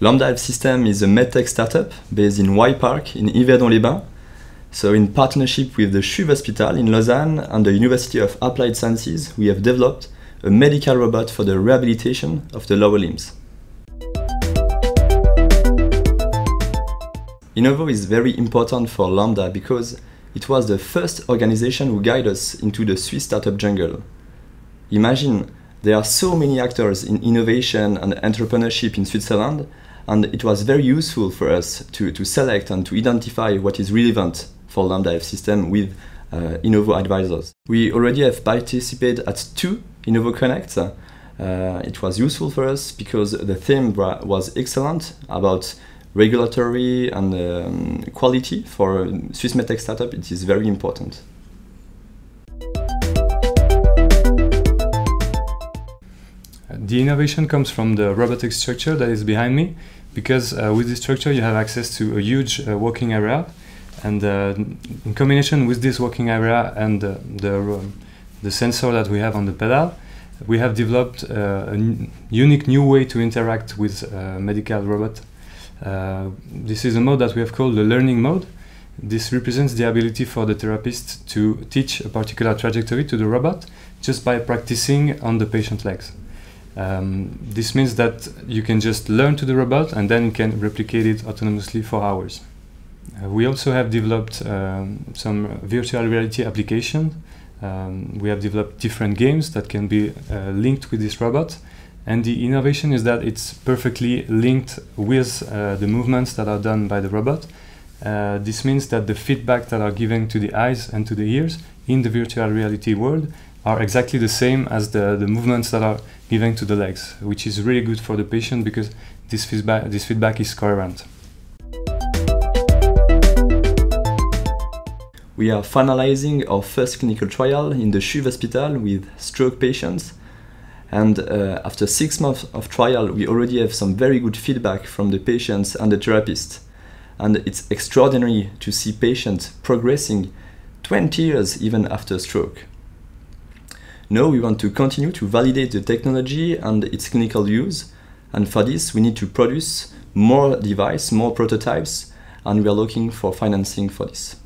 Lambda Health System is a Medtech startup based in Y-Park in Yverdon-les-Bains, so in partnership with the CHUV hospital in Lausanne and the University of Applied Sciences, we have developed a medical robot for the rehabilitation of the lower limbs. Innovo is very important for Lambda because it was the first organization who guided us into the Swiss startup jungle. Imagine, there are so many actors in innovation and entrepreneurship in Switzerland, and it was very useful for us to select and to identify what is relevant for Lambda Health System with Innovo advisors. We already have participated at 2 Innovo Connects. It was useful for us because the theme was excellent about regulatory and quality. For Swiss medtech startup, it is very important. The innovation comes from the robotic structure that is behind me, because with this structure you have access to a huge walking area, and in combination with this walking area and the sensor that we have on the pedal, we have developed a unique new way to interact with medical robot. This is a mode that we have called the learning mode. This represents the ability for the therapist to teach a particular trajectory to the robot just by practicing on the patient's legs. This means that you can just learn to the robot and then you can replicate it autonomously for hours. We also have developed some virtual reality application. We have developed different games that can be linked with this robot. And the innovation is that it's perfectly linked with the movements that are done by the robot. This means that the feedback that are given to the eyes and to the ears in the virtual reality world are exactly the same as the movements that are given to the legs, which is really good for the patient because this feedback is coherent. We are finalizing our first clinical trial in the CHUV hospital with stroke patients. And after 6 months of trial, we already have some very good feedback from the patients and the therapists. And it's extraordinary to see patients progressing 20 years even after stroke. Now we want to continue to validate the technology and its clinical use. And for this, we need to produce more devices, more prototypes, and we are looking for financing for this.